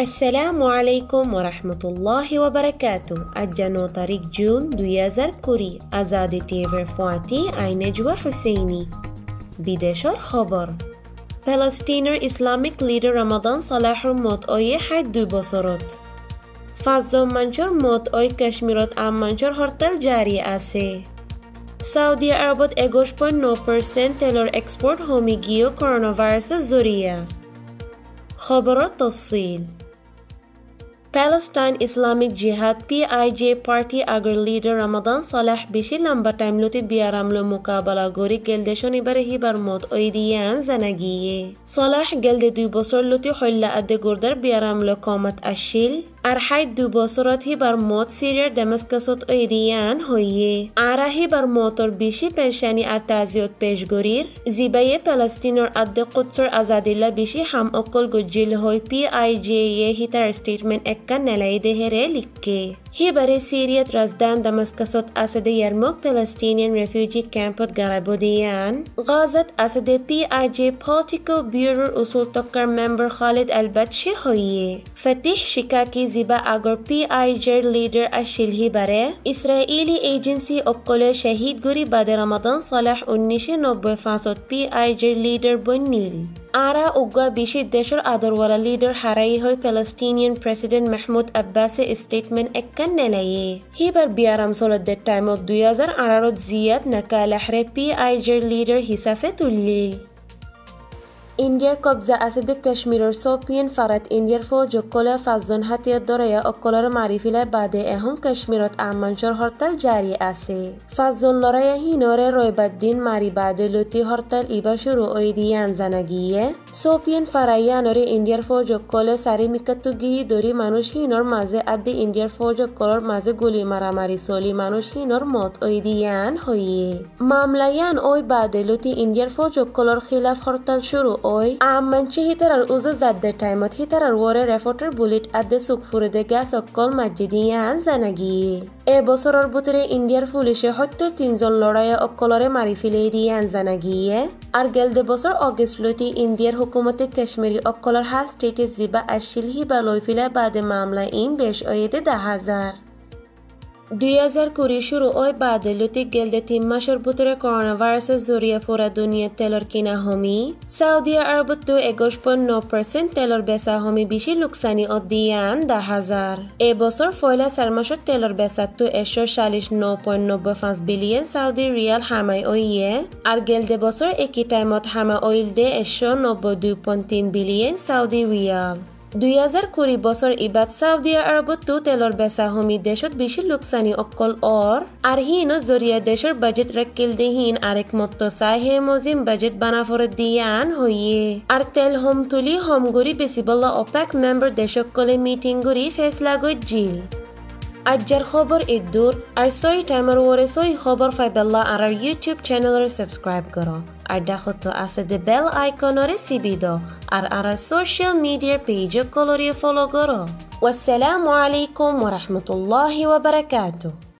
السلام عليكم ورحمة الله وبركاته. أجنو طريق جون دويا زركوري أزادي تيفر فواتي أي نجوى حسيني. بدشر خبر فلسطينر إسلاميك ليدر رمضان صلاح موت أي حد دو بصرت فازم منشور موت أي كشميرات عم منشور هرتل جاري أسي سعودية عربت اگوش پن 9% تلور اكسپورت هوميگيو كورونوفيروس زوريا. خبر التفصيل Palestine Islamic Jihad PIJ Party agar leader Ramadan Saleh bishi lamba timluti biaramlo mukabala gori geldeshoni barehi barmot oidiyan zanagiye. Saleh gelde dubosor luti hulla adde gurdar biaramlo komat ashil. Arhaid dubosorati barmot Syria Damascusot oidiyan hoye. Arahi barmotor bishi penshani ataziot peshgorir. Zibaye Palestinor adde Qudsor azadilla bishi ham okol gojil hoy PIJ ye hitar statement kan nalayde here likke hebare Syriat razdan Damascusot asade Yarmouk Palestinian refugee campot garabodiyan Ghazat asade PIJ political bureau usul tokkar member Khalid al-Batshi hoye Fatih Shikaki ziba agor PIJ leader ashil hebare Israeli agency okkole shahid guri bade Ramadan Saleh unnishi nobbe fasot PIJ leader bonnil Ara uga bishi deshor adarwala leader harai hoy Palestinian president Mahmoud Abbas statement ekkan nelaye hibar biaram sol at the time of 2000 rod ziyat nakala hre PIJ leader hisafatul lil India قبضة أسد الكشمير الصوبين فرت إنديا فوجو كل فازن هاتي الدرية أكلر معرفي لبعدهم كشميرات عمان شر هرتل جاري أسي فازن لرية هينور رويبادين ماري بعد لوتي هرتل إبا شروع أيديان زنجية صوبين فرايا نوري إنديا فوجو كل ساري مكتوجي دوري مانوش هينور مازه أدي إنديا فوجو كلر مازه قولي مرا ماري سولي مانوش هينور موت أيديان هوي ماملايان أي بعد لوتي إنديا فوجو كلر خلاف هرتل شروع عمانشي هيتر الأوزو زادة تايمت هيتر الوري ريفوتر بوليت أدى سوكفورده غاس وكل مجديان زنجي اي بصرر بطري انديار فوليشي حطو تنزل لرايا وكلوري معرفي ليديان زنجي ارجل دي بصر اوغس لوتي انديار حكومت كشميري وكلور هاستيت زيبا اشيل هبا لويفيلا بعد معاملين بيش ايد 10,000 2020 شروع بعد لوتی گلد تیم مشر بطور کرونا ویروس زوریه فورا دنیا تلور کینا همی سعودی عرب تو اگوش پن 9% تلور بسا همی بیشی لکسانی ادیان 10,000 ای بسر فولا سرمشو تلور بسا تو اشو شالش 9.95 بیلیون سعودی ریال همه اویه ار گلد بسر اکی تایمات همه اویل ده اشو 92.3 بیلیون سعودی ریال 2020 বছর ইবাদ সাউদি আরবত তো তেলর বেচা হমি দেশত বেশি লোকসানি অকল অর আর হিনো জরিয়া দেশর বাজেট রাখিল দেহিন আরেক মত সাহে মজিম বাজেট বানাফর দিয়ান হইয়ে আর তেল হোম তুলি হোম গরি বেসিবল অপেক মেম্বার দেশক কলে মিটিং গরি ফেসলা গই জিল আজর খবর ইদুর আর সই টাইমার ওরে সই খবর ফাইবাল্লা আর ইউটিউব চ্যানেলরে সাবস্ক্রাইব করো আর দেখো তো আছে দে বেল আইকনরে সিবিদো আর আর সোশ্যাল মিডিয়া পেজে কলরিয়ে ফলো করো ওয়াসসালামু আলাইকুম ওয়া রাহমাতুল্লাহি ওয়া বারাকাতুহু